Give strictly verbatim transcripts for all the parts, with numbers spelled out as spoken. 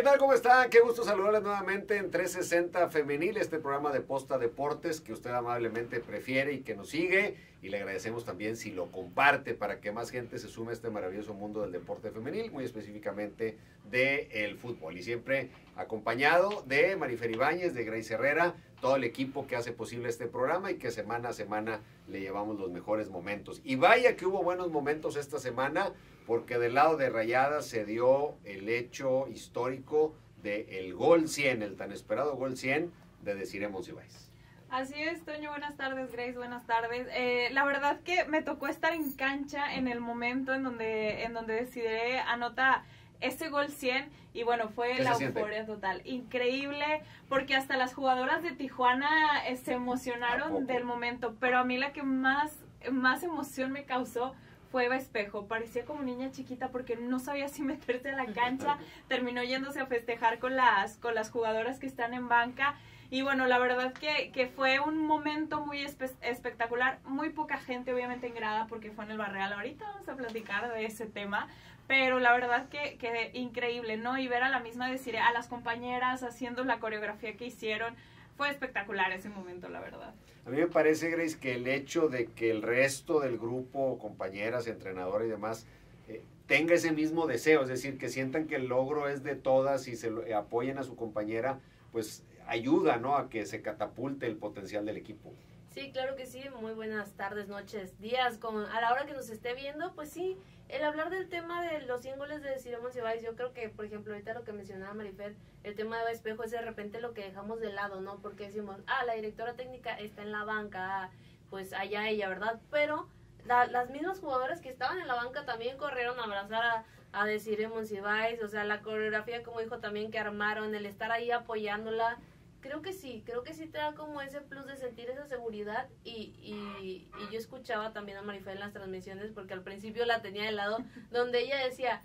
¿Qué tal? ¿Cómo están? Qué gusto saludarles nuevamente en trescientos sesenta Femenil, este programa de Posta Deportes que usted amablemente prefiere y que nos sigue. Y le agradecemos también si lo comparte para que más gente se sume a este maravilloso mundo del deporte femenil, muy específicamente del fútbol. Y siempre acompañado de Marifer Ibáñez, de Grace Herrera, todo el equipo que hace posible este programa y que semana a semana le llevamos los mejores momentos. Y vaya que hubo buenos momentos esta semana, porque del lado de Rayadas se dio el hecho histórico del gol cien, el tan esperado gol cien de Desirée Monsiváis. Así es, Toño, buenas tardes, Grace, buenas tardes. Eh, la verdad que me tocó estar en cancha en el momento en donde, en donde Desirée anota ese gol cien y bueno, fue la euforia total, increíble, porque hasta las jugadoras de Tijuana eh, se emocionaron del momento, pero a mí la que más, más emoción me causó fue Eva Espejo. Parecía como niña chiquita porque no sabía si meterse a la cancha, terminó yéndose a festejar con las, con las jugadoras que están en banca y bueno, la verdad que, que fue un momento muy espe espectacular, muy poca gente obviamente en grada porque fue en el Barreal, ahorita vamos a platicar de ese tema, pero la verdad que, que increíble, ¿no? Y ver a la misma decir a las compañeras haciendo la coreografía que hicieron, fue espectacular ese momento, la verdad. A mí me parece, Grace, que el hecho de que el resto del grupo, compañeras, entrenadores y demás, eh, tenga ese mismo deseo, es decir, que sientan que el logro es de todas y se lo, eh, apoyen a su compañera, pues ayuda, ¿no?, a que se catapulte el potencial del equipo. Sí, claro que sí. Muy buenas tardes, noches, días, con, a la hora que nos esté viendo, pues sí, el hablar del tema de los cien goles de Desirée Monsiváis, yo creo que, por ejemplo, ahorita lo que mencionaba Marifer, el tema de Eva Espejo es de repente lo que dejamos de lado, ¿no? Porque decimos, ah, la directora técnica está en la banca, ah, pues allá ella, ¿verdad? Pero la, las mismas jugadoras que estaban en la banca también corrieron a abrazar a, a Desirée Monsiváis, o sea, la coreografía, como dijo también, que armaron, el estar ahí apoyándola, creo que sí, creo que sí te da como ese plus de sentir esa seguridad y, y, y yo escuchaba también a Marifer en las transmisiones porque al principio la tenía de lado, donde ella decía,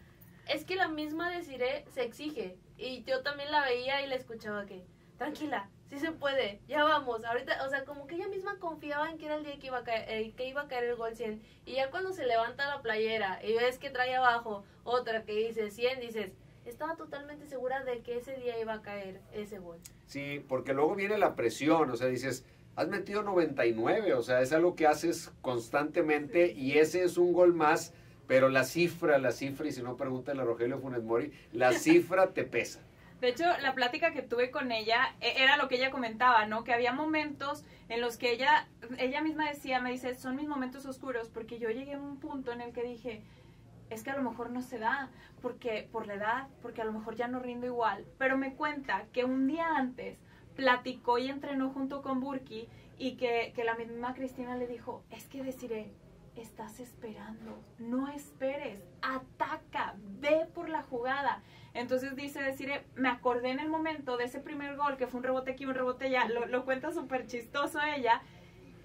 es que la misma Desirée se exige, y yo también la veía y la escuchaba que, tranquila, sí se puede, ya vamos, ahorita, o sea, como que ella misma confiaba en que era el día que iba a caer, eh, que iba a caer el gol cien, y ya cuando se levanta la playera y ves que trae abajo otra que dice cien, dices, estaba totalmente segura de que ese día iba a caer ese gol. Sí, porque luego viene la presión, o sea, dices, has metido noventa y nueve, o sea, es algo que haces constantemente y ese es un gol más, pero la cifra, la cifra, y si no pregúntale a Rogelio Funes Mori, la cifra te pesa. De hecho, la plática que tuve con ella era lo que ella comentaba, ¿no? Que había momentos en los que ella, ella misma decía, me dice, son mis momentos oscuros, porque yo llegué a un punto en el que dije, es que a lo mejor no se da, porque por la edad, porque a lo mejor ya no rindo igual. Pero me cuenta que un día antes platicó y entrenó junto con Burki y que, que la misma Cristina le dijo, es que Desirée, estás esperando, no esperes, ataca, ve por la jugada. Entonces dice Desirée, me acordé en el momento de ese primer gol, que fue un rebote aquí, un rebote allá, lo, lo cuenta súper chistoso ella,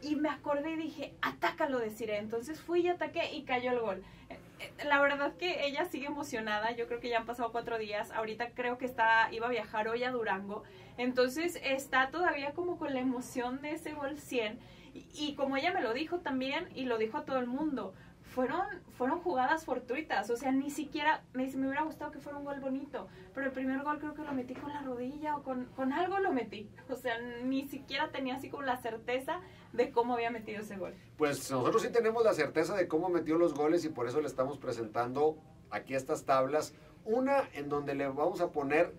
y me acordé y dije, atácalo, Desirée. Entonces fui y ataqué y cayó el gol. La verdad que ella sigue emocionada, yo creo que ya han pasado cuatro días, ahorita creo que está, iba a viajar hoy a Durango, entonces está todavía como con la emoción de ese gol cien, y, y como ella me lo dijo también, y lo dijo a todo el mundo, fueron, fueron jugadas fortuitas, o sea, ni siquiera, me dice, me hubiera gustado que fuera un gol bonito, pero el primer gol creo que lo metí con la rodilla o con, con algo lo metí, o sea, ni siquiera tenía así como la certeza de cómo había metido ese gol. Pues nosotros sí tenemos la certeza de cómo metió los goles y por eso le estamos presentando aquí estas tablas, una en donde le vamos a poner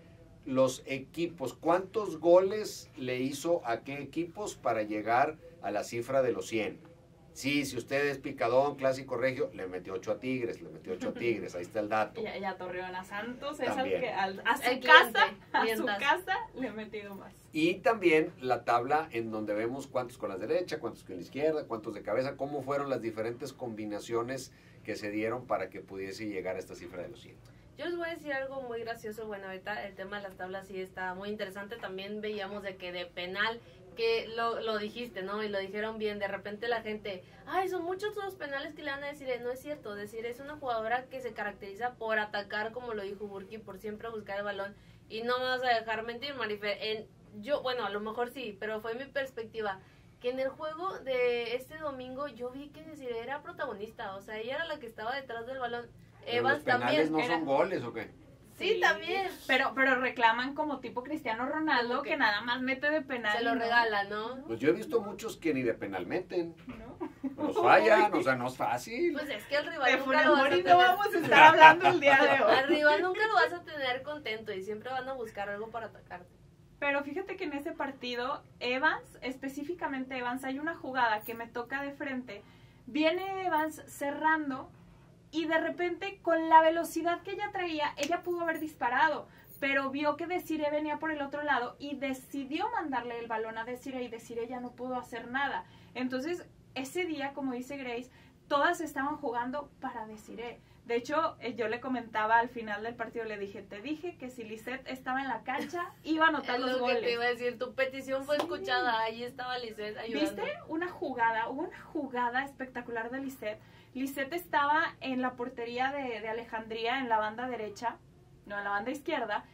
los equipos, cuántos goles le hizo a qué equipos para llegar a la cifra de los cien. Sí, si usted es picadón, clásico regio, le metió ocho a Tigres, le metió ocho a Tigres, ahí está el dato. Y, y a Torreón, a Santos, es al que, al, a su el casa, cliente, a su casa le he metido más. Y también la tabla en donde vemos cuántos con la derecha, cuántos con la izquierda, cuántos de cabeza, cómo fueron las diferentes combinaciones que se dieron para que pudiese llegar a esta cifra de los cien. Yo les voy a decir algo muy gracioso, bueno, ahorita el tema de las tablas sí está muy interesante, también veíamos de que de penal, que lo, lo dijiste, ¿no? Y lo dijeron bien, de repente la gente, ay, son muchos los penales que le van a decir, no es cierto, decir, es una jugadora que se caracteriza por atacar, como lo dijo Burki, por siempre buscar el balón, y no me vas a dejar mentir, Marifer, en, yo, bueno, a lo mejor sí, pero fue mi perspectiva, que en el juego de este domingo yo vi que Desirée era protagonista, o sea, ella era la que estaba detrás del balón. Pero Evas los penales también no era, son goles, ¿o qué? Sí, sí, también. Pero, pero reclaman como tipo Cristiano Ronaldo, okay, que nada más mete de penal. Se lo regala, ¿no? Pues yo he visto muchos que ni de penal meten. No. Nos fallan, o sea, no es fácil. Pues es que al rival nunca lo vas a tener. No vamos a estar hablando el día de hoy. Al rival nunca lo vas a tener contento y siempre van a buscar algo para atacarte. Pero fíjate que en ese partido, Evans, específicamente Evans, hay una jugada que me toca de frente. Viene Evans cerrando y de repente, con la velocidad que ella traía, ella pudo haber disparado, pero vio que Desirée venía por el otro lado y decidió mandarle el balón a Desirée, y Desirée ya no pudo hacer nada. Entonces, ese día, como dice Grace, todas estaban jugando para Desirée. De hecho, yo le comentaba al final del partido, le dije, te dije que si Lisette estaba en la cancha, iba a anotar los goles. Es lo que te iba a decir, tu petición fue sí. escuchada, ahí estaba Lisette ayudando. ¿Viste una jugada? Hubo una jugada espectacular de Lisette. Lisette estaba en la portería de, de Alejandría, en la banda derecha, no, en la banda izquierda,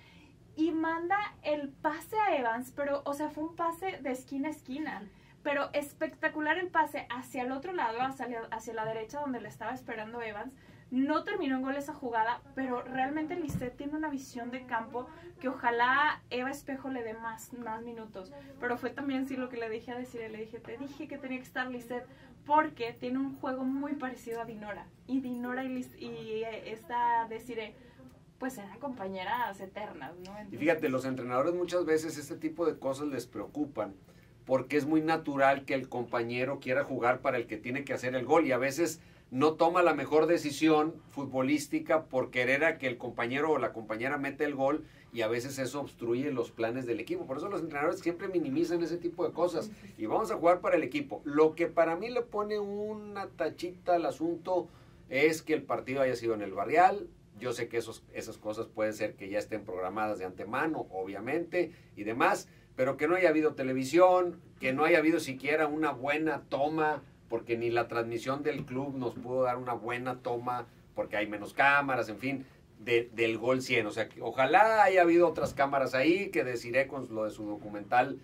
y manda el pase a Evans, pero, o sea, fue un pase de esquina a esquina, pero espectacular el pase hacia el otro lado, hacia, hacia la derecha, donde le estaba esperando Evans. No terminó en gol esa jugada, pero realmente Lisette tiene una visión de campo que ojalá Eva Espejo le dé más, más minutos. Pero fue también sí lo que le dije a Desirée, le dije, te dije que tenía que estar Lisette porque tiene un juego muy parecido a Dinora. Y Dinora y, Liz, y esta Desirée, pues eran compañeras eternas, ¿no? Entonces, y fíjate, los entrenadores muchas veces este tipo de cosas les preocupan, porque es muy natural que el compañero quiera jugar para el que tiene que hacer el gol y a veces no toma la mejor decisión futbolística por querer a que el compañero o la compañera meta el gol y a veces eso obstruye los planes del equipo. Por eso los entrenadores siempre minimizan ese tipo de cosas y vamos a jugar para el equipo. Lo que para mí le pone una tachita al asunto es que el partido haya sido en el Barreal. Yo sé que esos, esas cosas pueden ser que ya estén programadas de antemano, obviamente, y demás, pero que no haya habido televisión, que no haya habido siquiera una buena toma, porque ni la transmisión del club nos pudo dar una buena toma, porque hay menos cámaras, en fin, de, del gol cien. O sea, que ojalá haya habido otras cámaras ahí, que Desirée con lo de su documental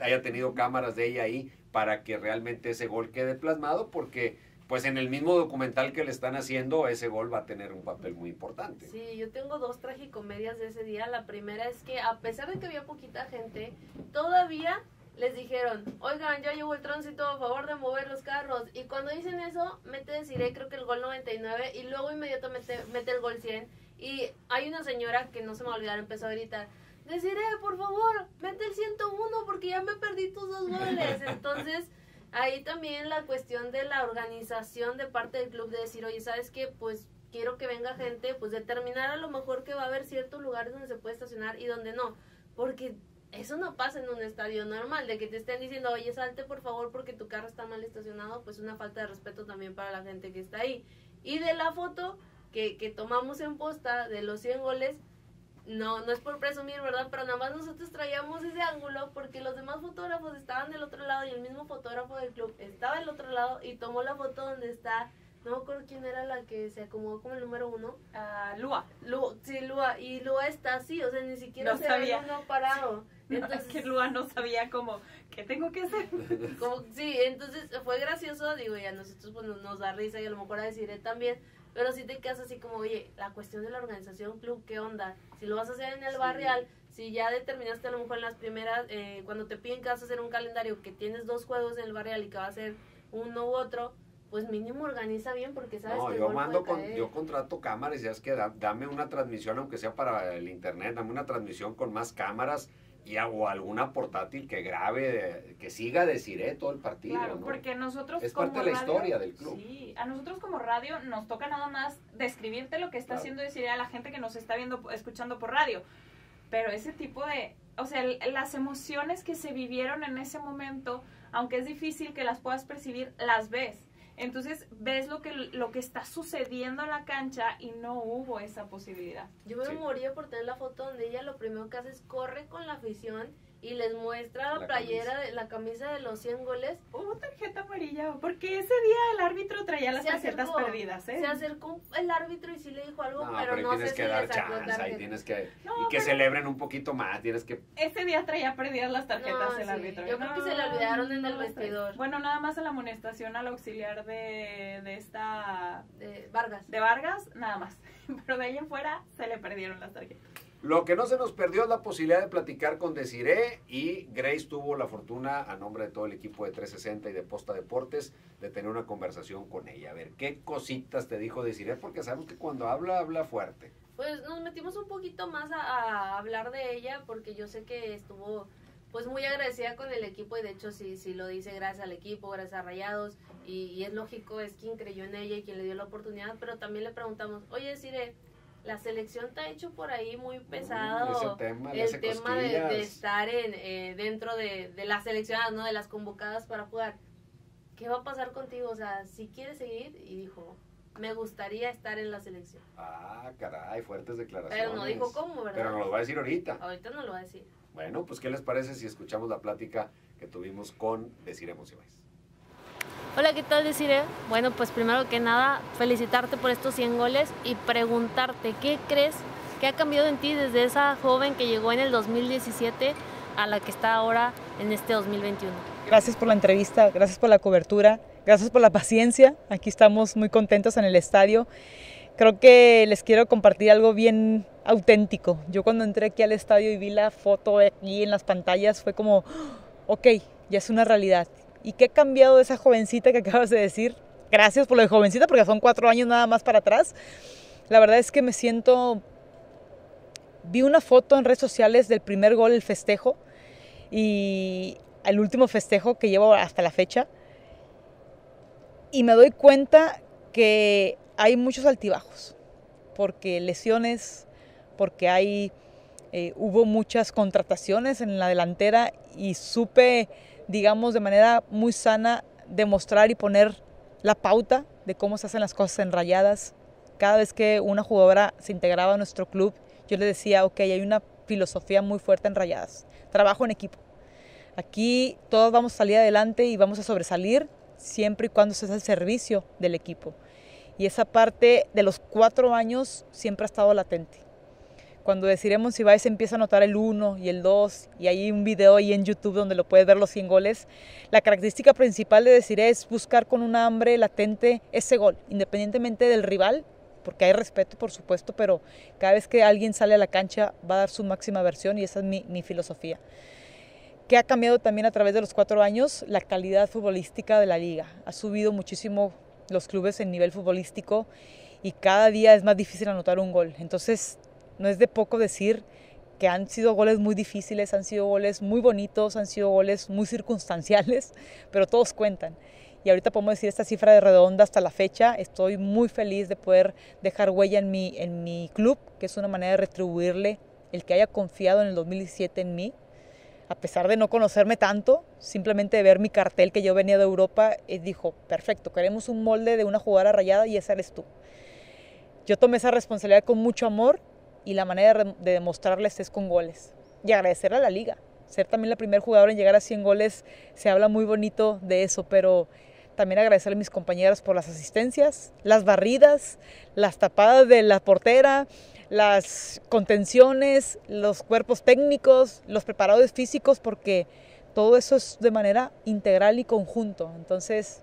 haya tenido cámaras de ella ahí para que realmente ese gol quede plasmado, porque pues en el mismo documental que le están haciendo, ese gol va a tener un papel muy importante. Sí, yo tengo dos tragicomedias de ese día. La primera es que a pesar de que había poquita gente, todavía les dijeron, oigan, ya llevo el tránsito, a favor de mover los carros. Y cuando dicen eso, mete Desirée, creo que el gol noventa y nueve, y luego inmediatamente mete el gol cien. Y hay una señora que no se me va a olvidar, empezó a gritar, Desirée, por favor, mete el ciento uno porque ya me perdí tus dos goles. Entonces, ahí también la cuestión de la organización de parte del club, de decir, oye, ¿sabes qué? Pues quiero que venga gente, pues determinar a lo mejor que va a haber ciertos lugares donde se puede estacionar y donde no. Porque eso no pasa en un estadio normal, de que te estén diciendo, oye, salte por favor porque tu carro está mal estacionado, pues una falta de respeto también para la gente que está ahí. Y de la foto que, que tomamos en Posta de los cien goles, no, no es por presumir, ¿verdad? Pero nada más nosotros traíamos ese ángulo porque los demás fotógrafos estaban del otro lado y el mismo fotógrafo del club estaba del otro lado y tomó la foto donde está, no me acuerdo quién era la que se acomodó como el número uno. Uh, Lua. Lua. Sí, Lua. Y Lua está así, o sea, ni siquiera no se había parado. Entonces, no, es que Lua no sabía como, ¿qué tengo que hacer? Como, sí, entonces fue gracioso, digo, y a nosotros pues, nos, nos da risa y a lo mejor a Desirée también, pero sí te quedas así como, oye, la cuestión de la organización club, ¿qué onda? Si lo vas a hacer en el sí. Barreal, si ya determinaste a lo mejor en las primeras, eh, cuando te piden que vas a hacer un calendario, que tienes dos juegos en el Barreal y que va a ser uno u otro, pues mínimo organiza bien porque sabes no, que yo mando con, yo contrato cámaras y es que da, dame una transmisión, aunque sea para el internet, dame una transmisión con más cámaras, y hago alguna portátil que grabe, que siga Desirée todo el partido. Claro, ¿no? Porque nosotros es como parte de la radio, historia del club. Sí, a nosotros como radio nos toca nada más describirte lo que está claro. haciendo Desirée a la gente que nos está viendo, escuchando por radio. Pero ese tipo de, o sea, las emociones que se vivieron en ese momento, aunque es difícil que las puedas percibir, las ves. Entonces, ves lo que, lo que está sucediendo en la cancha y no hubo esa posibilidad. Yo me sí. moría por tener la foto donde ella lo primero que hace es corre con la afición y les muestra la, la playera, camisa. De, la camisa de los cien goles. Hubo tarjeta amarilla, porque ese día el árbitro traía las tarjetas perdidas, ¿eh? Se acercó el árbitro y sí le dijo algo, no, pero, pero no sé si le sacó chance, ahí tienes que no, y que celebren un poquito más, tienes que... Ese día traía perdidas las tarjetas no, el sí. árbitro. Yo no, creo que se le olvidaron en el no, vestidor. Bueno, nada más a la amonestación al auxiliar de, de esta... De Vargas. De Vargas, nada más. Pero de ahí en fuera se le perdieron las tarjetas. Lo que no se nos perdió es la posibilidad de platicar con Desirée, y Grace tuvo la fortuna, a nombre de todo el equipo de trescientos sesenta y de Posta Deportes, de tener una conversación con ella. A ver, ¿qué cositas te dijo Desirée? Porque sabemos que cuando habla, habla fuerte. Pues nos metimos un poquito más a, a hablar de ella, porque yo sé que estuvo pues muy agradecida con el equipo, y de hecho sí, sí lo dice, gracias al equipo, gracias a Rayados, y, y es lógico, es quien creyó en ella y quien le dio la oportunidad, pero también le preguntamos, oye Desirée, la selección te ha hecho por ahí muy pesado. Uy, tema, el tema de, de estar en, eh, dentro de, de las seleccionadas, ¿no? De las convocadas para jugar. ¿Qué va a pasar contigo? O sea, si quieres seguir, y dijo, me gustaría estar en la selección. Ah, caray, fuertes declaraciones. Pero no dijo cómo, ¿verdad? Pero nos lo va a decir ahorita. Ahorita no lo va a decir. Bueno, pues ¿qué les parece si escuchamos la plática que tuvimos con Desirée Monsiváis? Hola, ¿qué tal, Desirée? Bueno, pues primero que nada, felicitarte por estos cien goles y preguntarte, ¿qué crees que ha cambiado en ti desde esa joven que llegó en el dos mil diecisiete a la que está ahora en este dos mil veintiuno? Gracias por la entrevista, gracias por la cobertura, gracias por la paciencia. Aquí estamos muy contentos en el estadio. Creo que les quiero compartir algo bien auténtico. Yo cuando entré aquí al estadio y vi la foto aquí en las pantallas, fue como, ok, ya es una realidad. ¿Y qué ha cambiado de esa jovencita que acabas de decir? Gracias por lo de jovencita, porque son cuatro años nada más para atrás. La verdad es que me siento... Vi una foto en redes sociales del primer gol, el festejo, y el último festejo que llevo hasta la fecha. Y me doy cuenta que hay muchos altibajos, porque lesiones, porque hay... Eh, hubo muchas contrataciones en la delantera y supe... digamos, de manera muy sana, demostrar y poner la pauta de cómo se hacen las cosas en Rayadas. Cada vez que una jugadora se integraba a nuestro club, yo le decía, ok, hay una filosofía muy fuerte en Rayadas, trabajo en equipo. Aquí todos vamos a salir adelante y vamos a sobresalir siempre y cuando se hace el servicio del equipo. Y esa parte de los cuatro años siempre ha estado latente. Cuando Desirée Monsiváis empieza a notar el uno y el dos, y hay un video ahí en YouTube donde lo puedes ver los cien goles, la característica principal de Desirée es buscar con un hambre latente ese gol, independientemente del rival, porque hay respeto, por supuesto, pero cada vez que alguien sale a la cancha va a dar su máxima versión, y esa es mi, mi filosofía. ¿Qué ha cambiado también a través de los cuatro años? La calidad futbolística de la liga. Ha subido muchísimo los clubes en nivel futbolístico y cada día es más difícil anotar un gol. Entonces, no es de poco decir que han sido goles muy difíciles, han sido goles muy bonitos, han sido goles muy circunstanciales, pero todos cuentan. Y ahorita podemos decir esta cifra de redonda hasta la fecha. Estoy muy feliz de poder dejar huella en mi, en mi club, que es una manera de retribuirle el que haya confiado en el dos mil diecisiete en mí. A pesar de no conocerme tanto, simplemente de ver mi cartel que yo venía de Europa, dijo, perfecto, queremos un molde de una jugadora Rayada y esa eres tú. Yo tomé esa responsabilidad con mucho amor, y la manera de demostrarles es con goles. Y agradecer a la liga. Ser también la primera jugadora en llegar a cien goles, se habla muy bonito de eso, pero también agradecer a mis compañeras por las asistencias, las barridas, las tapadas de la portera, las contenciones, los cuerpos técnicos, los preparadores físicos, porque todo eso es de manera integral y conjunto. Entonces,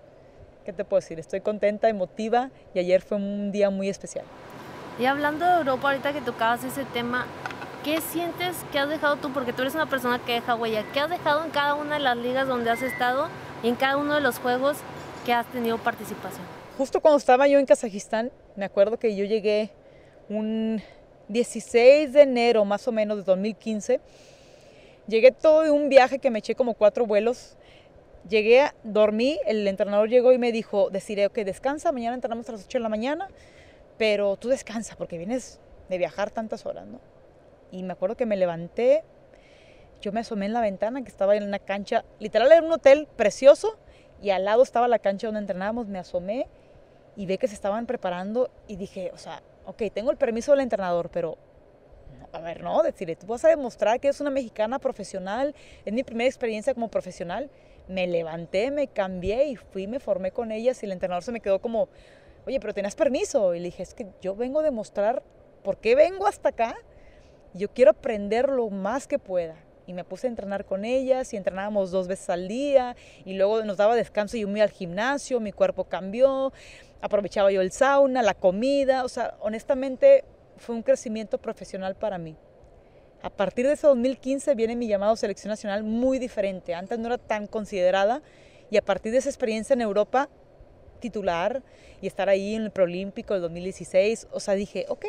¿qué te puedo decir? Estoy contenta, emotiva, y ayer fue un día muy especial. Y hablando de Europa, ahorita que tocabas ese tema, ¿qué sientes que has dejado tú? Porque tú eres una persona que deja huella. ¿Qué has dejado en cada una de las ligas donde has estado y en cada uno de los juegos que has tenido participación? Justo cuando estaba yo en Kazajistán, me acuerdo que yo llegué un dieciséis de enero más o menos de dos mil quince. Llegué todo de un viaje que me eché como cuatro vuelos. Llegué, a, dormí, el entrenador llegó y me dijo, Desirée, ok, descansa, mañana entrenamos a las ocho de la mañana. Pero tú descansa porque vienes de viajar tantas horas, ¿no? Y me acuerdo que me levanté, yo me asomé en la ventana que estaba en una cancha, literal era un hotel precioso y al lado estaba la cancha donde entrenábamos, me asomé y vi que se estaban preparando y dije, o sea, ok, tengo el permiso del entrenador, pero a ver, no, Desirée, tú vas a demostrar que eres una mexicana profesional, es mi primera experiencia como profesional. Me levanté, me cambié y fui, me formé con ellas y el entrenador se me quedó como, oye, pero tenías permiso. Y le dije, es que yo vengo a demostrar por qué vengo hasta acá. Yo quiero aprender lo más que pueda. Y me puse a entrenar con ellas y entrenábamos dos veces al día y luego nos daba descanso y yo me iba al gimnasio, mi cuerpo cambió, aprovechaba yo el sauna, la comida, o sea, honestamente fue un crecimiento profesional para mí. A partir de ese dos mil quince viene mi llamado selección nacional muy diferente, antes no era tan considerada y a partir de esa experiencia en Europa, titular y estar ahí en el preolímpico del dos mil dieciséis, o sea, dije, ok,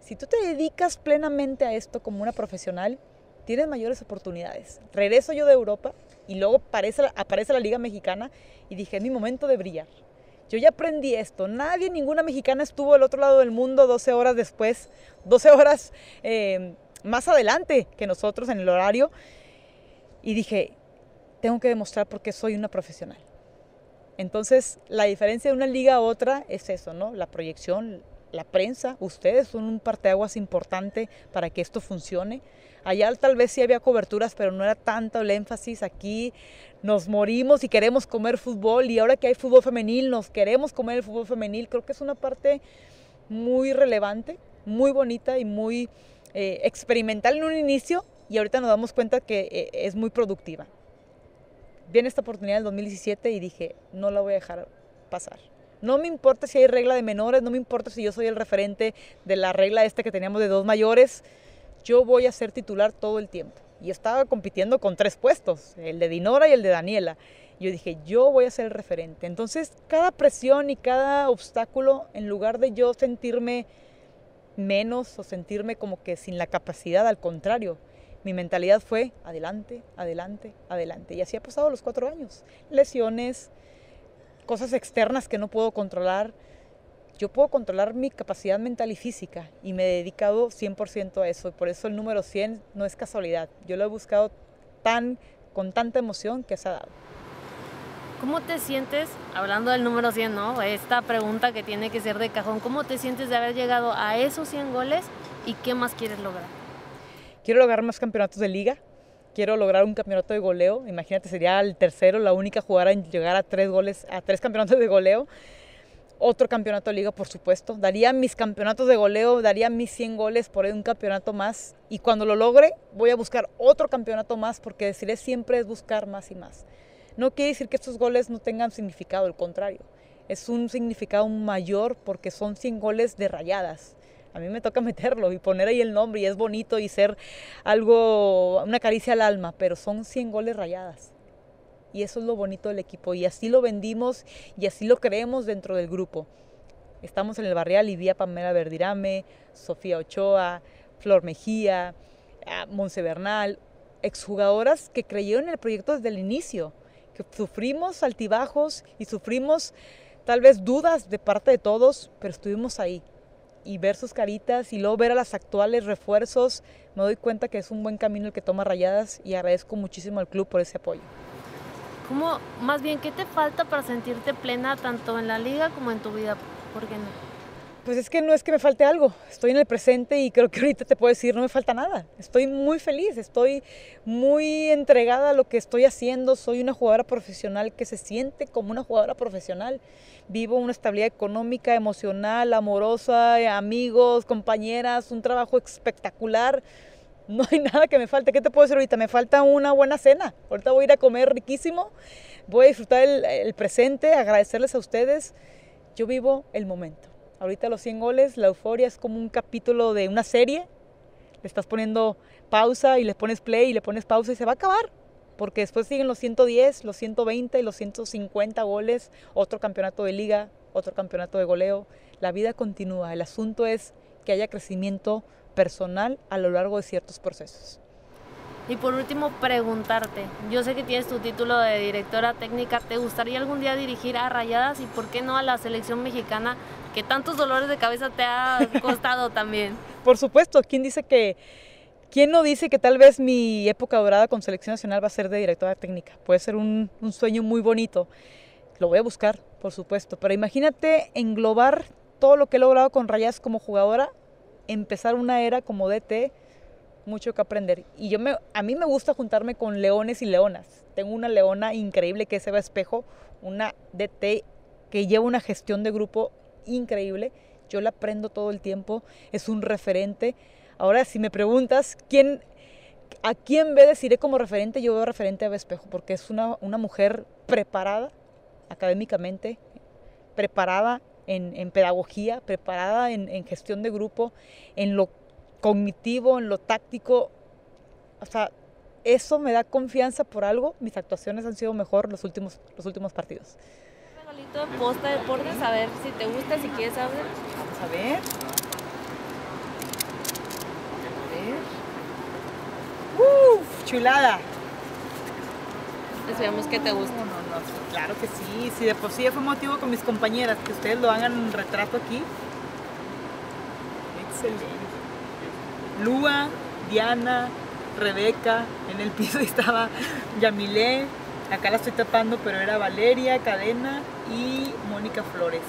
si tú te dedicas plenamente a esto como una profesional, tienes mayores oportunidades. Regreso yo de Europa y luego aparece, aparece la Liga Mexicana y dije, es mi momento de brillar. Yo ya aprendí esto. Nadie, ninguna mexicana estuvo del otro lado del mundo doce horas después, doce horas eh, más adelante que nosotros en el horario. Y dije, tengo que demostrar por qué soy una profesional. Entonces, la diferencia de una liga a otra es eso, ¿no? La proyección, la prensa, ustedes son un parteaguas importante para que esto funcione. Allá tal vez sí había coberturas, pero no era tanto el énfasis. Aquí nos morimos y queremos comer fútbol. Y ahora que hay fútbol femenil, nos queremos comer el fútbol femenil. Creo que es una parte muy relevante, muy bonita y muy eh, experimental en un inicio. Y ahorita nos damos cuenta que eh, es muy productiva. Viene esta oportunidad del dos mil diecisiete y dije, no la voy a dejar pasar. No me importa si hay regla de menores, no me importa si yo soy el referente de la regla esta que teníamos de dos mayores. Yo voy a ser titular todo el tiempo. Y estaba compitiendo con tres puestos, el de Dinora y el de Daniela. Yo dije, yo voy a ser el referente. Entonces, cada presión y cada obstáculo, en lugar de yo sentirme menos o sentirme como que sin la capacidad, al contrario, mi mentalidad fue adelante, adelante, adelante. Y así ha pasado los cuatro años. Lesiones, cosas externas que no puedo controlar. Yo puedo controlar mi capacidad mental y física y me he dedicado cien por ciento a eso. Y por eso el número cien no es casualidad. Yo lo he buscado tan, con tanta emoción que se ha dado. ¿Cómo te sientes, hablando del número cien, ¿no? Esta pregunta que tiene que ser de cajón, ¿cómo te sientes de haber llegado a esos cien goles y qué más quieres lograr? Quiero lograr más campeonatos de liga. Quiero lograr un campeonato de goleo. Imagínate, sería el tercero, la única jugadora en llegar a tres goles, a tres campeonatos de goleo. Otro campeonato de liga, por supuesto. Daría mis campeonatos de goleo, daría mis cien goles por un campeonato más. Y cuando lo logre, voy a buscar otro campeonato más, porque Desirée siempre es buscar más y más. No quiere decir que estos goles no tengan significado, al contrario. Es un significado mayor porque son cien goles de Rayadas. A mí me toca meterlo y poner ahí el nombre y es bonito y ser algo, una caricia al alma, pero son cien goles Rayadas. Y eso es lo bonito del equipo y así lo vendimos y así lo creemos dentro del grupo. Estamos en el Barreal y vi a Pamela Verdirame, Sofía Ochoa, Flor Mejía, Montse Bernal, exjugadoras que creyeron en el proyecto desde el inicio, que sufrimos altibajos y sufrimos tal vez dudas de parte de todos, pero estuvimos ahí. Y ver sus caritas y luego ver a las actuales refuerzos, me doy cuenta que es un buen camino el que toma Rayadas y agradezco muchísimo al club por ese apoyo. ¿Cómo, más bien, qué te falta para sentirte plena tanto en la liga como en tu vida? ¿Por qué no? Pues es que no es que me falte algo, estoy en el presente y creo que ahorita te puedo decir no me falta nada. Estoy muy feliz, estoy muy entregada a lo que estoy haciendo, soy una jugadora profesional que se siente como una jugadora profesional. Vivo una estabilidad económica, emocional, amorosa, amigos, compañeras, un trabajo espectacular. No hay nada que me falte. ¿Qué te puedo decir ahorita? Me falta una buena cena. Ahorita voy a ir a comer riquísimo, voy a disfrutar el, el presente, agradecerles a ustedes. Yo vivo el momento. Ahorita los cien goles, la euforia es como un capítulo de una serie. Le estás poniendo pausa y le pones play y le pones pausa y se va a acabar. Porque después siguen los ciento diez, los ciento veinte y los ciento cincuenta goles. Otro campeonato de liga, otro campeonato de goleo. La vida continúa. El asunto es que haya crecimiento personal a lo largo de ciertos procesos. Y por último, preguntarte. Yo sé que tienes tu título de directora técnica. ¿Te gustaría algún día dirigir a Rayadas y por qué no a la selección mexicana, que tantos dolores de cabeza te ha costado también? Por supuesto, ¿quién dice que, quién no dice que tal vez mi época dorada con selección nacional va a ser de directora técnica? Puede ser un, un sueño muy bonito. Lo voy a buscar, por supuesto. Pero imagínate englobar todo lo que he logrado con Rayadas como jugadora, empezar una era como D T, mucho que aprender. Y yo me, a mí me gusta juntarme con leones y leonas. Tengo una leona increíble que es Eva Espejo, una D T que lleva una gestión de grupo increíble. Yo la aprendo todo el tiempo, es un referente. Ahora, si me preguntas quién, a quién ve Desirée como referente, yo veo referente a Eva Espejo, porque es una, una mujer preparada académicamente, preparada en, en pedagogía, preparada en, en gestión de grupo, en lo cognitivo, en lo táctico. O sea, eso me da confianza. Por algo mis actuaciones han sido mejor los últimos, los últimos partidos. Regalito de Posta Deportes, a ver si te gusta, si quieres saber. Vamos a ver. ¡Uf! ¡Chulada! Esperamos que te guste. No, no, no, claro que sí. Si de por sí fue motivo con mis compañeras, que ustedes lo hagan un retrato aquí. Excelente. Lua, Diana, Rebeca, en el piso estaba Yamilé. Acá la estoy tapando, pero era Valeria, Cadena y Mónica Flores.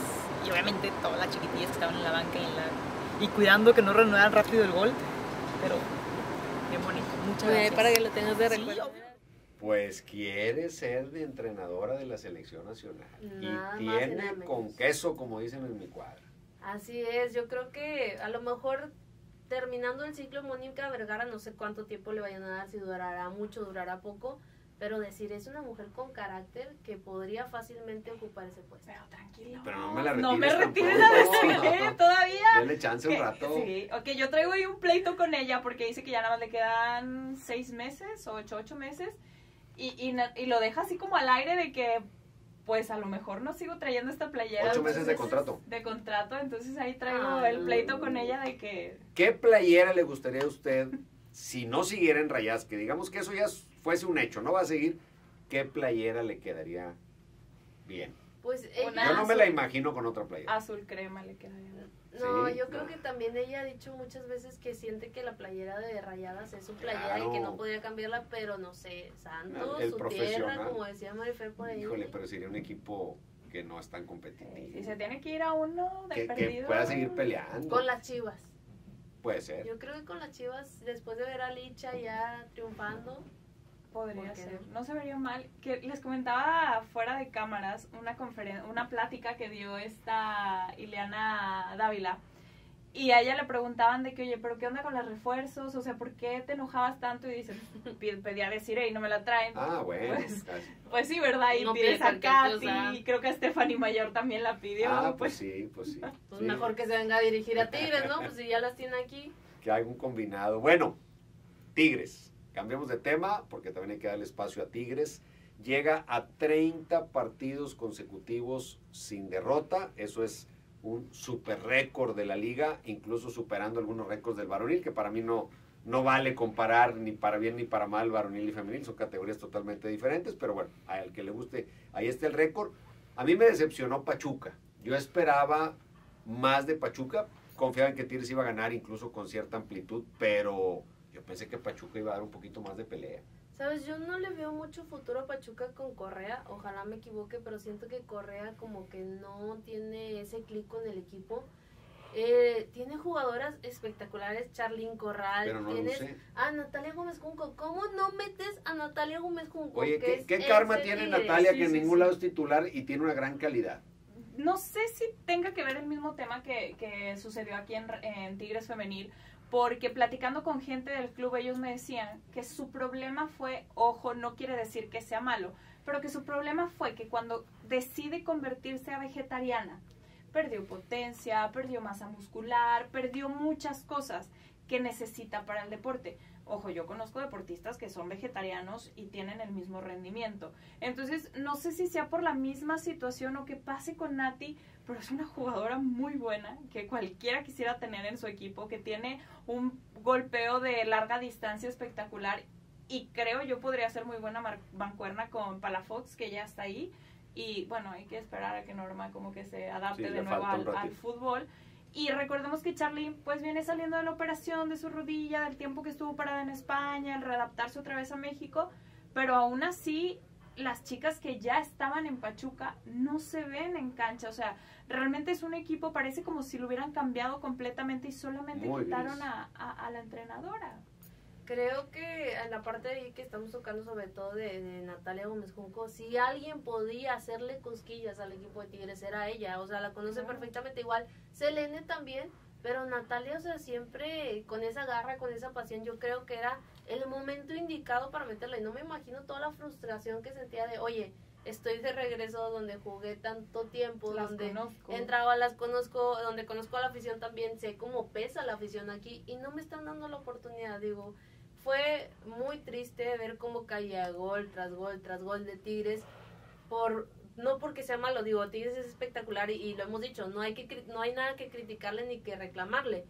Y obviamente todas las chiquitillas que estaban en la banca y, en la... y cuidando que no reanudaran rápido el gol. Pero bien bonito. Muchas gracias. Para que lo tengas de recuerdo. Sí. Pues quiere ser de entrenadora de la selección nacional. Nada y tiene con queso, como dicen en mi cuadra. Así es. Yo creo que a lo mejor terminando el ciclo, Mónica Vergara, no sé cuánto tiempo le vayan a dar, si durará mucho, durará poco. Pero decir, es una mujer con carácter que podría fácilmente ocupar ese puesto. Pero tranquilo. Pero no me la retires. No me retires la Desirée todavía. Dale chance un rato. Sí, ok, yo traigo ahí un pleito con ella porque dice que ya nada más le quedan seis meses, ocho, ocho meses. Y, y, y lo deja así como al aire de que, pues a lo mejor no sigo trayendo esta playera. Ocho meses de contrato. De contrato, entonces ahí traigo Ay, el pleito con ella de que... ¿Qué playera le gustaría a usted si no siguiera en Rayadas? Que digamos que eso ya es... fuese un hecho, no va a seguir, ¿qué playera le quedaría bien? Pues ella, yo no me la imagino con otra playera. Azul crema le quedaría bien. No, sí, yo no. creo que también ella ha dicho muchas veces que siente que la playera de Rayadas es su playera claro. y que no podría cambiarla, pero no sé, Santos, el su tierra, como decía Marifer por ahí. Híjole, pero sería un equipo que no es tan competitivo. Sí, y se tiene que ir a uno de que, perdido. Que pueda seguir peleando. Con las Chivas. Puede ser. Yo creo que con las Chivas, después de ver a Licha ya triunfando... Podría ser, no se vería mal. Que les comentaba fuera de cámaras una conferen una plática que dio esta Ileana Dávila, y a ella le preguntaban de que, oye, pero qué onda con los refuerzos, o sea, ¿por qué te enojabas tanto? Y dices, pedí a Desirée y no me la traen. Ah, bueno. Pues, pues sí, ¿verdad? Y no pides a Katy, y creo que a Stephanie Mayor también la pidió. Ah, pues, pues sí, pues sí. Pues sí. Mejor que se venga a dirigir a Tigres, ¿no? Pues si ya las tiene aquí. Que hay un combinado. Bueno, Tigres. Cambiemos de tema, porque también hay que darle espacio a Tigres. Llega a treinta partidos consecutivos sin derrota. Eso es un super récord de la liga, incluso superando algunos récords del varonil, que para mí no, no vale comparar ni para bien ni para mal varonil y femenil. Son categorías totalmente diferentes, pero bueno, al que le guste, ahí está el récord. A mí me decepcionó Pachuca. Yo esperaba más de Pachuca. Confiaba en que Tigres iba a ganar incluso con cierta amplitud, pero... yo pensé que Pachuca iba a dar un poquito más de pelea. Sabes, yo no le veo mucho futuro a Pachuca con Correa. Ojalá me equivoque, pero siento que Correa como que no tiene ese clic con el equipo. Eh, tiene jugadoras espectaculares, Charlyn Corral. Pero no tienes no sé. a Natalia Gómez Junco. ¿Cómo no metes a Natalia Gómez Junco? Oye, ¿qué, qué karma tiene Natalia sí, que en sí, ningún sí. lado es titular y tiene una gran calidad? No sé si tenga que ver el mismo tema que, que sucedió aquí en, en Tigres Femenil. Porque platicando con gente del club, ellos me decían que su problema fue, ojo, no quiere decir que sea malo, pero que su problema fue que cuando decide convertirse a vegetariana, perdió potencia, perdió masa muscular, perdió muchas cosas que necesita para el deporte. Ojo, yo conozco deportistas que son vegetarianos y tienen el mismo rendimiento. Entonces, no sé si sea por la misma situación o que pase con Nati, pero es una jugadora muy buena que cualquiera quisiera tener en su equipo, que tiene un golpeo de larga distancia espectacular y creo yo podría ser muy buena mancuerna con Palafox, que ya está ahí. Y bueno, hay que esperar a que Norma como que se adapte sí, de nuevo al, al fútbol. Y recordemos que Charlyn pues viene saliendo de la operación de su rodilla, del tiempo que estuvo parada en España, al readaptarse otra vez a México, pero aún así las chicas que ya estaban en Pachuca no se ven en cancha, o sea, realmente es un equipo, parece como si lo hubieran cambiado completamente y solamente Muy quitaron a, a, a la entrenadora. Creo que en la parte de ahí que estamos tocando, sobre todo de, de Natalia Gómez Junco, si alguien podía hacerle cosquillas al equipo de Tigres, era ella. O sea, la conoce perfectamente, igual Selene también, pero Natalia, o sea, siempre con esa garra, con esa pasión, yo creo que era el momento indicado para meterla. Y no me imagino toda la frustración que sentía de, oye, estoy de regreso donde jugué tanto tiempo, las donde conozco. entraba, las conozco, donde conozco a la afición también, sé cómo pesa la afición aquí y no me están dando la oportunidad. Digo, fue muy triste ver cómo caía gol tras gol tras gol de Tigres, por no porque sea malo, digo, Tigres es espectacular y, y lo hemos dicho, no hay que no hay nada que criticarle ni que reclamarle,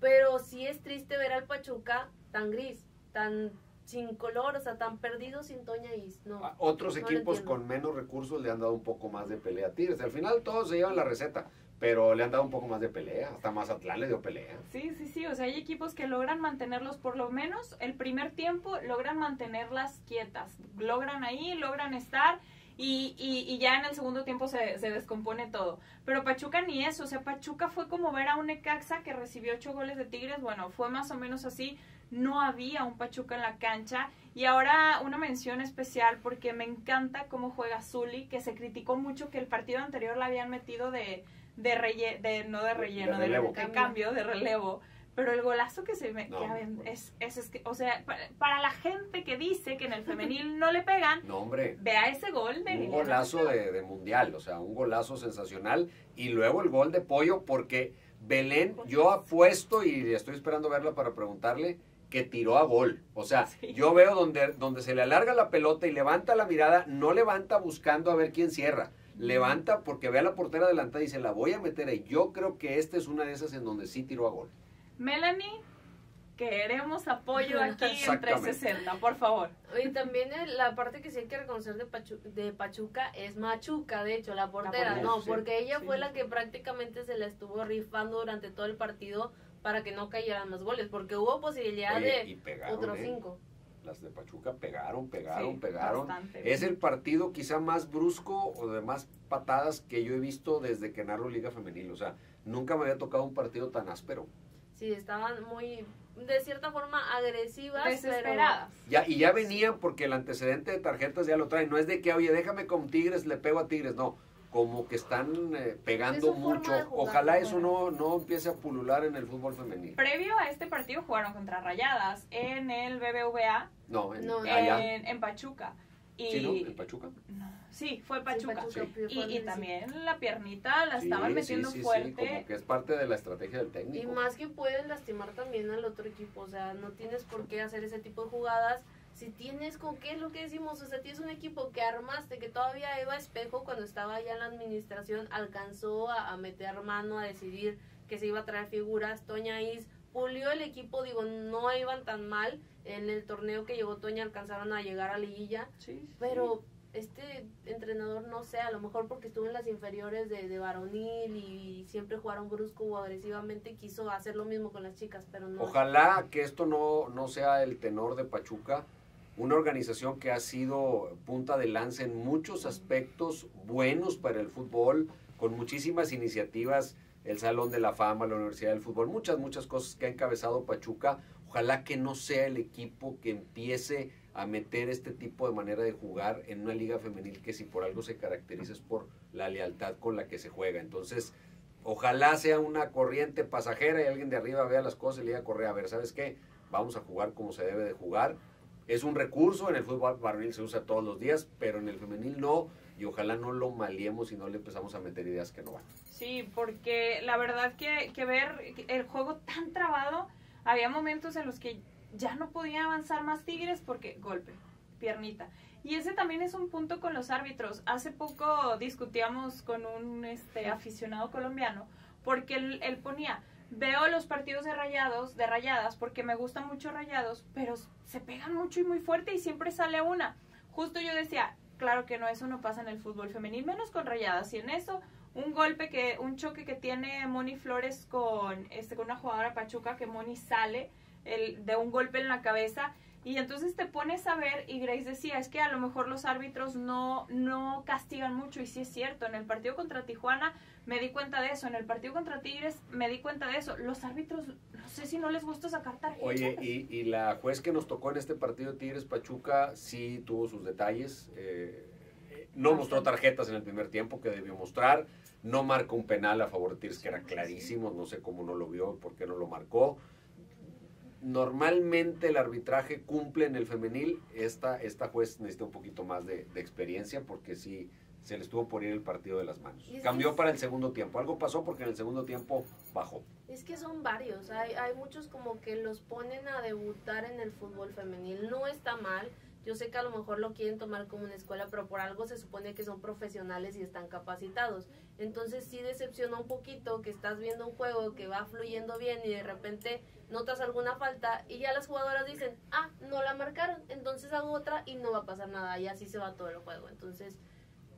pero sí es triste ver al Pachuca tan gris, tan sin color, o sea, tan perdido sin Toña Is. No, Otros no equipos con menos recursos le han dado un poco más de pelea a Tigres. Al final todos se llevan la receta, pero le han dado un poco más de pelea. Hasta Mazatlán le dio pelea. Sí, sí, sí. O sea, hay equipos que logran mantenerlos por lo menos el primer tiempo, logran mantenerlas quietas. Logran ahí, logran estar y, y, y ya en el segundo tiempo se, se descompone todo. Pero Pachuca ni eso. O sea, Pachuca fue como ver a un Necaxa que recibió ocho goles de Tigres. Bueno, fue más o menos así. No había un Pachuca en la cancha. Y ahora una mención especial porque me encanta cómo juega Zuli, que se criticó mucho que el partido anterior la habían metido de, de, relle, de no de relleno, de, de, de cambio, de relevo. Pero el golazo que se me no, que, bueno. es, es, es que, o sea, para, para la gente que dice que en el femenil no le pegan, no, hombre, vea ese gol de un golazo de, de mundial, o sea, un golazo sensacional. Y luego el gol de Pollo, porque Belén, yo apuesto y estoy esperando verla para preguntarle, que tiró a gol. O sea, sí. yo veo donde, donde se le alarga la pelota y levanta la mirada, no levanta buscando a ver quién cierra, levanta porque ve a la portera adelantada y dice, la voy a meter ahí. Yo creo que esta es una de esas en donde sí tiró a gol. Melanie, queremos apoyo aquí en trescientos sesenta, por favor. Y también la parte que sí hay que reconocer de Pachuca, de Pachuca es Machuca, de hecho, la portera, la ponemos, no, sí, porque ella sí. fue la que prácticamente se la estuvo rifando durante todo el partido, para que no cayeran más goles, porque hubo posibilidad Oye, de pegaron, otros eh. cinco. Las de Pachuca pegaron, pegaron, sí, pegaron. Bastante. Es el partido quizá más brusco o de más patadas que yo he visto desde que narro Liga Femenil. O sea, nunca me había tocado un partido tan áspero. Sí, estaban muy, de cierta forma, agresivas. Desesperadas. Pero... Ya, y ya venían porque el antecedente de tarjetas ya lo traen. No es de que, oye, déjame con Tigres, le pego a Tigres. No. Como que están eh, pegando mucho. Jugar, Ojalá bueno. eso no, no empiece a pulular en el fútbol femenino. Previo a este partido jugaron contra Rayadas en el B B V A. No, en, no, en, en Pachuca. Y, sí, ¿no? ¿En Pachuca? No, sí, fue Pachuca. Sí, Pachuca. Sí. Y, y también la piernita la sí, estaban metiendo sí, sí, fuerte. Sí, como que es parte de la estrategia del técnico. Y más que pueden lastimar también al otro equipo. O sea, no tienes por qué hacer ese tipo de jugadas. Si tienes con qué, es lo que decimos, o sea, tienes un equipo que armaste, que todavía Eva Espejo cuando estaba allá en la administración alcanzó a, a meter mano, a decidir que se iba a traer figuras. Toña Is pulió el equipo, digo, no iban tan mal, en el torneo que llegó Toña alcanzaron a llegar a Liguilla, sí, sí. pero este entrenador, no sé, a lo mejor porque estuvo en las inferiores de, de varonil y siempre jugaron brusco o agresivamente, quiso hacer lo mismo con las chicas, pero no. Ojalá que esto no, no sea el tenor de Pachuca. Una organización que ha sido punta de lanza en muchos aspectos buenos para el fútbol, con muchísimas iniciativas, el Salón de la Fama, la Universidad del Fútbol, muchas, muchas cosas que ha encabezado Pachuca. Ojalá que no sea el equipo que empiece a meter este tipo de manera de jugar en una liga femenil que si por algo se caracteriza es por la lealtad con la que se juega. Entonces, ojalá sea una corriente pasajera y alguien de arriba vea las cosas y le diga a Correa, a ver, ¿sabes qué? Vamos a jugar como se debe de jugar. Es un recurso, en el fútbol varonil se usa todos los días, pero en el femenil no, y ojalá no lo maliemos y no le empezamos a meter ideas que no van. Sí, porque la verdad que, que ver el juego tan trabado, había momentos en los que ya no podía avanzar más Tigres porque golpe, piernita. Y ese también es un punto con los árbitros. Hace poco discutíamos con un este, aficionado colombiano, porque él, él ponía... Veo los partidos de rayados, de rayadas, porque me gustan mucho rayados, pero se pegan mucho y muy fuerte y siempre sale una. Justo yo decía, claro que no, eso no pasa en el fútbol femenil, menos con rayadas. Y en eso, un golpe, que un choque que tiene Moni Flores con, este, con una jugadora Pachuca, que Moni sale el, de un golpe en la cabeza Y entonces te pones a ver, y Grace decía, es que a lo mejor los árbitros no, no castigan mucho, y sí es cierto, en el partido contra Tijuana me di cuenta de eso, en el partido contra Tigres me di cuenta de eso, los árbitros, no sé si no les gusta sacar tarjetas. Oye, y, y la juez que nos tocó en este partido Tigres-Pachuca sí tuvo sus detalles, eh, no mostró tarjetas en el primer tiempo que debió mostrar, no marcó un penal a favor de Tigres que era clarísimo, no sé cómo no lo vio, por qué no lo marcó. Normalmente el arbitraje cumple en el femenil, esta, esta juez necesita un poquito más de, de experiencia porque sí se le estuvo por ir el partido de las manos. Cambió para el segundo tiempo, algo pasó porque en el segundo tiempo bajó. Es que son varios, hay, hay muchos como que los ponen a debutar en el fútbol femenil, no está mal. Yo sé que a lo mejor lo quieren tomar como una escuela, pero por algo se supone que son profesionales y están capacitados. Entonces sí decepciona un poquito que estás viendo un juego que va fluyendo bien y de repente notas alguna falta y ya las jugadoras dicen, ah, no la marcaron, entonces hago otra y no va a pasar nada, y así se va todo el juego. Entonces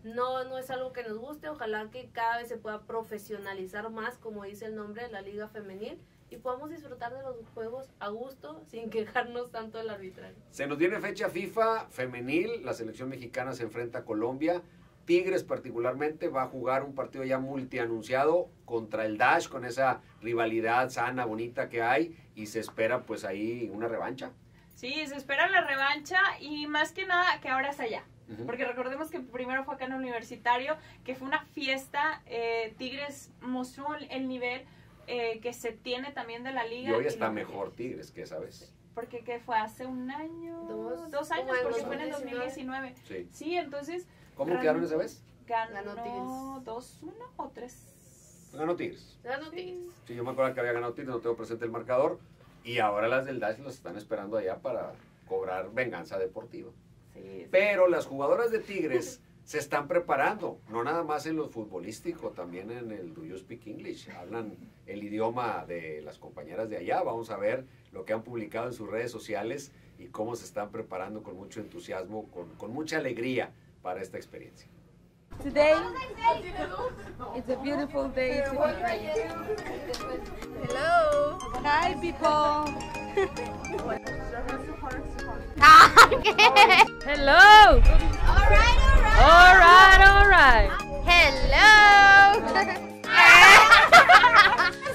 no, no es algo que nos guste, ojalá que cada vez se pueda profesionalizar más, como dice el nombre de la Liga Femenil, y podamos disfrutar de los juegos a gusto, sin quejarnos tanto del arbitraje. Se nos viene fecha FIFA femenil, la selección mexicana se enfrenta a Colombia, Tigres particularmente va a jugar un partido ya multianunciado contra el Dash, con esa rivalidad sana, bonita que hay, y se espera pues ahí una revancha. Sí, se espera la revancha, y más que nada que ahora es allá. Porque recordemos que primero fue acá en el Universitario, que fue una fiesta, eh, Tigres mostró el nivel eh, que se tiene también de la liga. Y hoy está mejor Tigres, que esa vez. Porque que fue hace un año, dos, dos años, bueno, porque fue en el dos mil diecinueve. Sí, sí, entonces... ¿Cómo quedaron esa vez? Ganó dos uno o tres. Ganó Tigres. Ganó Tigres. Sí, yo me acuerdo que había ganado Tigres, no tengo presente el marcador. Y ahora las del Dash las están esperando allá para cobrar venganza deportiva. Sí, sí. Pero las jugadoras de Tigres se están preparando, no nada más en lo futbolístico, también en el Do You Speak English. Hablan el idioma de las compañeras de allá. Vamos a ver lo que han publicado en sus redes sociales y cómo se están preparando con mucho entusiasmo, con, con mucha alegría para esta experiencia. Today, it's a beautiful day. Hello. Hi, people. Hello! Alright, alright! Alright, alright! Hello!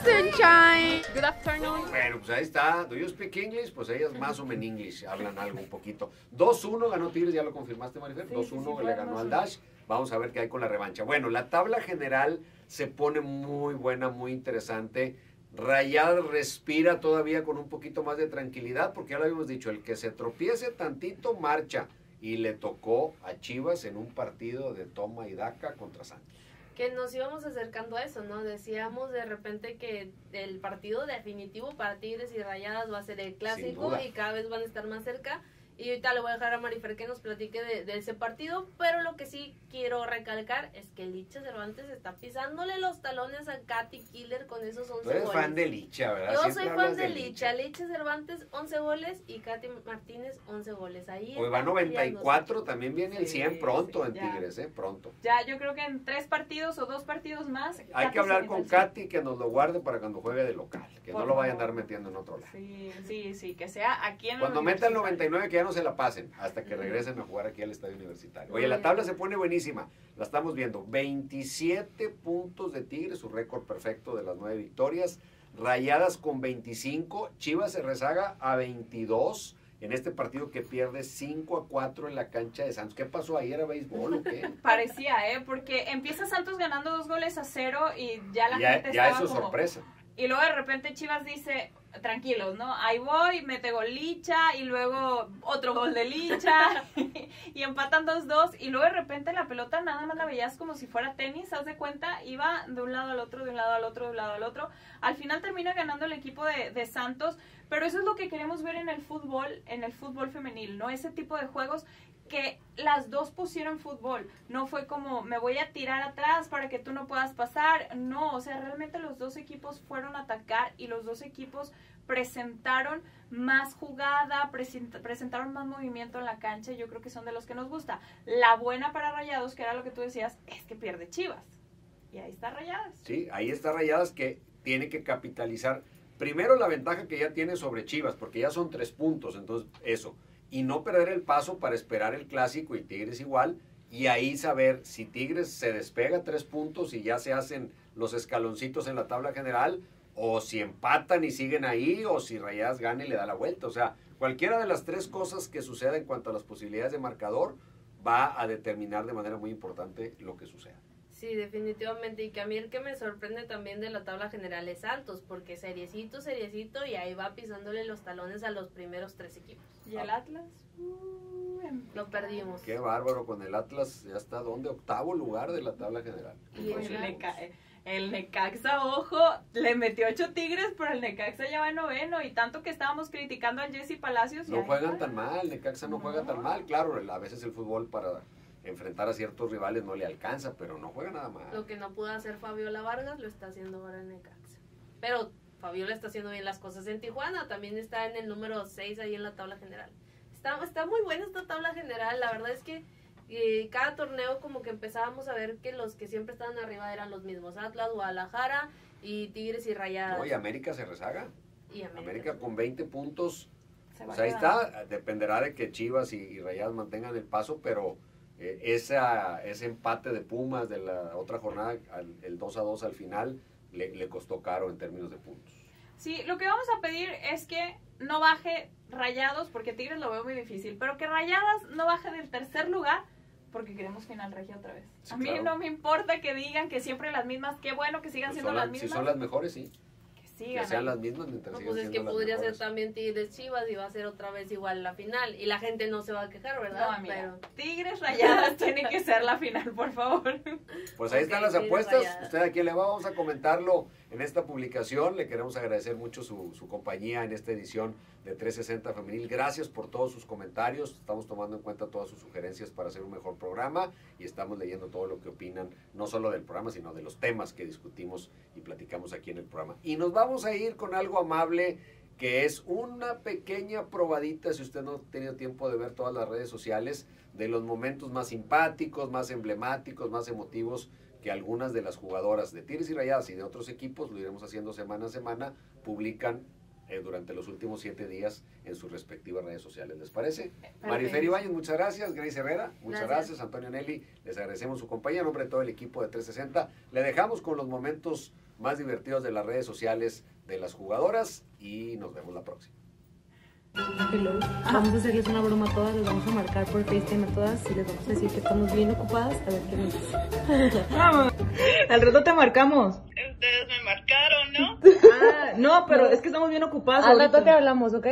Sunshine! Good afternoon. Bueno, pues ahí está. ¿Do you speak English? Pues ellas más o menos English hablan algo un poquito. dos uno ganó Tigres, ya lo confirmaste, Marifer. dos uno sí, sí, sí, le ganó al Dash. Vamos a ver qué hay con la revancha. Bueno, la tabla general se pone muy buena, muy interesante. Rayadas respira todavía con un poquito más de tranquilidad, porque ya lo habíamos dicho, el que se tropiece tantito marcha, y le tocó a Chivas en un partido de toma y daca contra Santos. Que nos íbamos acercando a eso, ¿no? Decíamos de repente que el partido definitivo para Tigres y Rayadas va a ser el clásico y cada vez van a estar más cerca, y ahorita le voy a dejar a Marifer que nos platique de, de ese partido, pero lo que sí quiero recalcar es que Licha Cervantes está pisándole los talones a Katy Killer con esos once goles. Tú eres fan de Licha, ¿verdad? Yo soy fan de Licha. Licha Cervantes, once goles, y Katy Martínez, once goles. Ahí hoy va noventa y cuatro, también viene el cien pronto en Tigres, ¿eh? Pronto. Ya, yo creo que en tres partidos o dos partidos más. Hay que hablar con Katy que nos lo guarde para cuando juegue de local, que no lo vaya a andar metiendo en otro lado. Sí, sí, sí, que sea aquí en el... Cuando meta el noventa y nueve, que ya no se la pasen hasta que regresen a jugar aquí al Estadio Universitario. Oye, la tabla se pone buenísima, la estamos viendo. veintisiete puntos de Tigres, su récord perfecto de las nueve victorias. Rayadas con veinticinco, Chivas se rezaga a veintidós en este partido que pierde cinco a cuatro en la cancha de Santos. ¿Qué pasó ahí? ¿Era béisbol o qué? Parecía, ¿eh? Porque empieza Santos ganando dos goles a cero y ya la ya, gente ya estaba eso como... sorpresa. Y luego de repente Chivas dice... tranquilos, ¿no? Ahí voy, mete gol Licha, y luego otro gol de Licha, y, y empatan dos dos, y luego de repente la pelota nada más la veías como si fuera tenis, haz de cuenta, iba de un lado al otro, de un lado al otro, de un lado al otro, al final termina ganando el equipo de, de Santos, pero eso es lo que queremos ver en el fútbol, en el fútbol femenil, ¿no? Ese tipo de juegos que las dos pusieron fútbol, no fue como me voy a tirar atrás para que tú no puedas pasar, no, o sea, realmente los dos equipos fueron a atacar y los dos equipos presentaron más jugada, presentaron más movimiento en la cancha, y yo creo que son de los que nos gusta. La buena para Rayados, que era lo que tú decías, es que pierde Chivas, y ahí está Rayadas. Sí, ahí está Rayadas, que tiene que capitalizar primero la ventaja que ya tiene sobre Chivas, porque ya son tres puntos, entonces eso, y no perder el paso para esperar el clásico y Tigres igual, y ahí saber si Tigres se despega tres puntos y ya se hacen los escaloncitos en la tabla general, o si empatan y siguen ahí, o si Rayadas gana y le da la vuelta. O sea, cualquiera de las tres cosas que suceda en cuanto a las posibilidades de marcador va a determinar de manera muy importante lo que suceda. Sí, definitivamente, y que a mí el que me sorprende también de la tabla general es Santos, porque seriecito, seriecito, y ahí va pisándole los talones a los primeros tres equipos. ¿Y el Atlas? Uh, lo perdimos. Qué bárbaro, con el Atlas ya está donde octavo lugar de la tabla general. Y el, Neca el Necaxa, ojo, le metió ocho Tigres, pero el Necaxa ya va noveno, y tanto que estábamos criticando al Jesse Palacios. No juegan tan mal, el Necaxa no, no juega tan mal, claro, a veces el fútbol para enfrentar a ciertos rivales no le alcanza, pero no juega nada más. Lo que no pudo hacer Fabiola Vargas lo está haciendo ahora en Necaxa. Pero Fabiola está haciendo bien las cosas en Tijuana, también está en el número seis ahí en la tabla general. Está, está muy buena esta tabla general, la verdad es que eh, cada torneo como que empezábamos a ver que los que siempre estaban arriba eran los mismos, Atlas, Guadalajara y Tigres y Rayadas. No, y América se rezaga. Y América, América con veinte puntos. Se o sea, ahí está, dependerá de que Chivas y, y Rayadas mantengan el paso, pero Eh, esa, ese empate de Pumas de la otra jornada, al, el dos a dos al final, le, le costó caro en términos de puntos. Sí, lo que vamos a pedir es que no baje Rayados, porque Tigres lo veo muy difícil, pero que Rayadas no baje del tercer lugar, porque queremos final regia otra vez. Sí, a mí claro. No me importa que digan que siempre las mismas, qué bueno que sigan pues siendo la, las mismas. Si son las mejores, sí. Sí, que sean las mismas mientras no, pues es que podría ser también Tigres Chivas y va a ser otra vez igual la final. Y la gente no se va a quejar, ¿verdad? No, pero Tigres Rayadas tiene que ser la final, por favor. Pues ahí okay, están las Tigres apuestas. Rayadas. Usted aquí le va, vamos a comentarlo en esta publicación. Le queremos agradecer mucho su, su compañía en esta edición de trescientos sesenta Femenil. Gracias por todos sus comentarios. Estamos tomando en cuenta todas sus sugerencias para hacer un mejor programa y estamos leyendo todo lo que opinan, no solo del programa, sino de los temas que discutimos y platicamos aquí en el programa. Y nos vamos Vamos a ir con algo amable, que es una pequeña probadita, si usted no ha tenido tiempo de ver todas las redes sociales, de los momentos más simpáticos, más emblemáticos, más emotivos que algunas de las jugadoras de Tigres y Rayadas y de otros equipos, lo iremos haciendo semana a semana, publican eh, durante los últimos siete días en sus respectivas redes sociales. ¿Les parece? Perfecto. Marifer Ibáñez, muchas gracias. Grace Herrera, muchas gracias. gracias. Antonio Nelly, les agradecemos su compañía. En nombre de todo el equipo de trescientos sesenta, le dejamos con los momentos más divertidos de las redes sociales de las jugadoras y nos vemos la próxima. Hello. Vamos a hacerles una broma a todas, les vamos a marcar por FaceTime a todas y les vamos a decir que estamos bien ocupadas, a ver qué nos dice. Vamos, al rato te marcamos. Ustedes me marcaron, ¿no? Ah, no, pero no. Es que estamos bien ocupadas. Al rato te hablamos, ¿ok?